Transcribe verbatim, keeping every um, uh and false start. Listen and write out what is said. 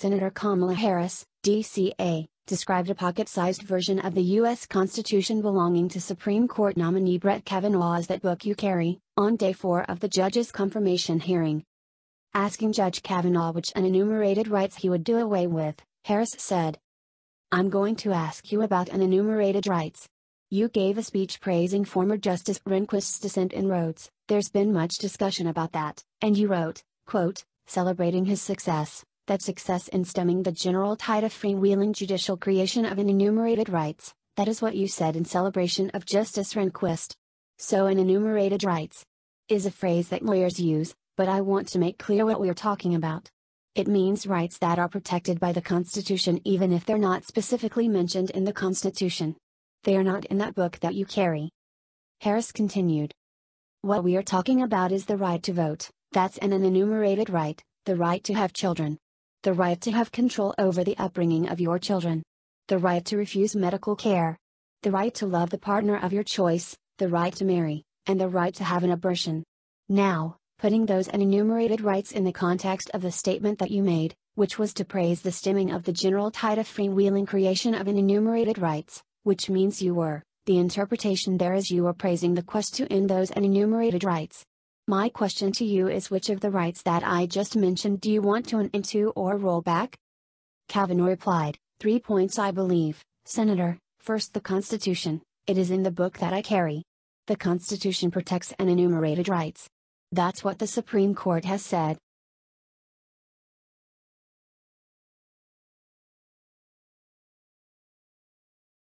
Senator Kamala Harris, D C A, described a pocket-sized version of the U S Constitution belonging to Supreme Court nominee Brett Kavanaugh as that book you carry, on day four of the judge's confirmation hearing. Asking Judge Kavanaugh which unenumerated rights he would do away with, Harris said, "I'm going to ask you about unenumerated rights. You gave a speech praising former Justice Rehnquist's dissent in Rhodes. There's been much discussion about that, and you wrote, quote, celebrating his success, that success in stemming the general tide of freewheeling judicial creation of unenumerated rights, that is what you said in celebration of Justice Rehnquist. So unenumerated rights is a phrase that lawyers use, but I want to make clear what we're talking about. It means rights that are protected by the Constitution even if they're not specifically mentioned in the Constitution. They are not in that book that you carry." Harris continued, "What we are talking about is the right to vote, that's an unenumerated right, the right to have children. The right to have control over the upbringing of your children. The right to refuse medical care. The right to love the partner of your choice, the right to marry, and the right to have an abortion. Now, putting those unenumerated rights in the context of the statement that you made, which was to praise the stemming of the general tide of freewheeling creation of unenumerated rights, which means you were, the interpretation there is you are praising the quest to end those unenumerated rights. My question to you is which of the rights that I just mentioned do you want to end to or roll back?" Kavanaugh replied, "Three points I believe, Senator. First, the Constitution, it is in the book that I carry. The Constitution protects unenumerated rights. That's what the Supreme Court has said,